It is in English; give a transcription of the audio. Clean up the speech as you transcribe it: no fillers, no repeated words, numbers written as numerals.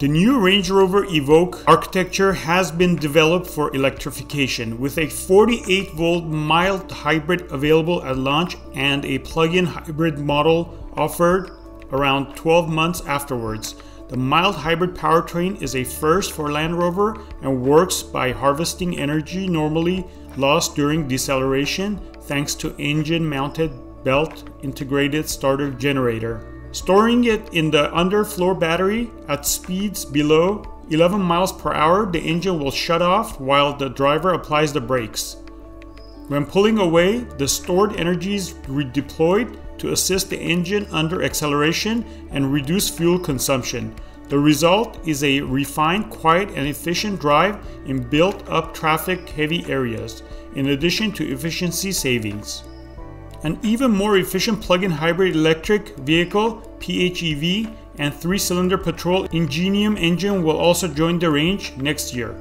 The new Range Rover Evoque architecture has been developed for electrification, with a 48-volt mild hybrid available at launch and a plug-in hybrid model offered around 12 months afterwards. The mild hybrid powertrain is a first for Land Rover and works by harvesting energy normally lost during deceleration thanks to engine-mounted belt integrated starter generator. Storing it in the underfloor battery at speeds below 11 miles per hour, the engine will shut off while the driver applies the brakes. When pulling away, the stored energy is redeployed to assist the engine under acceleration and reduce fuel consumption. The result is a refined, quiet, and efficient drive in built-up traffic-heavy areas, in addition to efficiency savings. An even more efficient plug-in hybrid electric vehicle, PHEV, and 3-cylinder petrol Ingenium engine will also join the range next year.